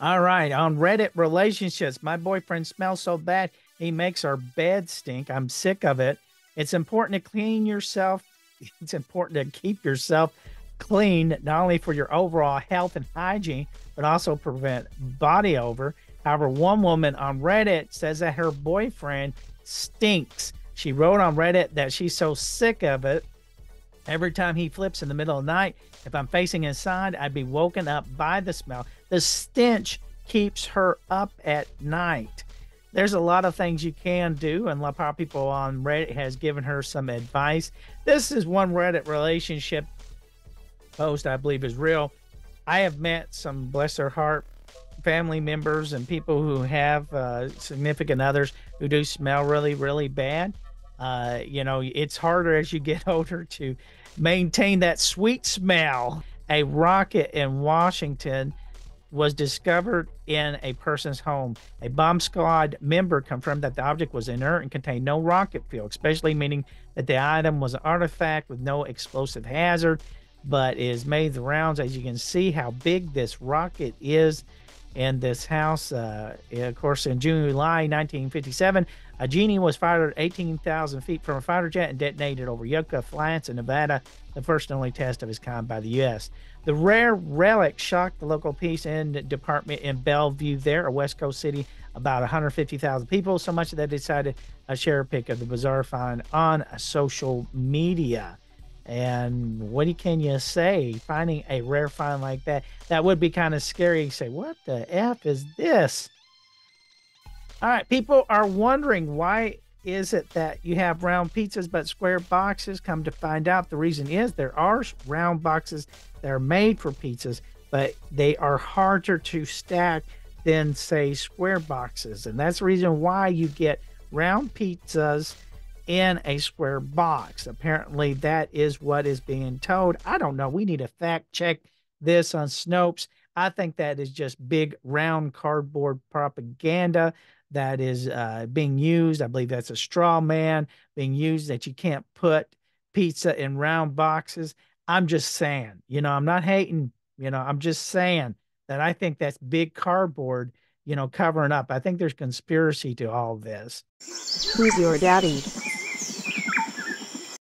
All right. On Reddit relationships, my boyfriend smells so bad he makes our bed stink. I'm sick of it. It's important to clean yourself. It's important to keep yourself clean, not only for your overall health and hygiene, but also prevent body odor. However, one woman on Reddit says that her boyfriend stinks. She wrote on Reddit that she's so sick of it. Every time he flips in the middle of the night, if I'm facing inside, I'd be woken up by the smell. The stench keeps her up at night. There's a lot of things you can do, and a lot of people on Reddit has given her some advice. This is one Reddit relationship post I believe is real. I have met some, bless their heart, family members and people who have significant others who do smell really, really bad. You know, it's harder as you get older to maintain that sweet smell. A rocket in Washington was discovered in a person's home. A bomb squad member confirmed that the object was inert and contained no rocket fuel, especially meaning that the item was an artifact with no explosive hazard, but is made the rounds. As you can see how big this rocket is in this house. Of course, in July 1957, a Genie was fired at 18,000 feet from a fighter jet and detonated over Yucca Flats in Nevada, the first and only test of its kind by the U.S. The rare relic shocked the local peace and department in Bellevue there, a West Coast city, about 150,000 people, so much that they decided to share a pic of the bizarre find on social media. And what can you say? Finding a rare find like that, that would be kind of scary. You say, what the F is this? All right, people are wondering, why is it that you have round pizzas but square boxes? Come to find out, the reason is there are round boxes that are made for pizzas, but they are harder to stack than, say, square boxes. And that's the reason why you get round pizzas in a square box. Apparently that is what is being told. I don't know, we need to fact check this on Snopes. I think that is just big round cardboard propaganda that is being used. I believe that's a straw man being used, that you can't put pizza in round boxes. I'm just saying, you know, I'm not hating, you know, I'm just saying that I think that's big cardboard, you know, covering up. I think there's conspiracy to all this. Who's your daddy?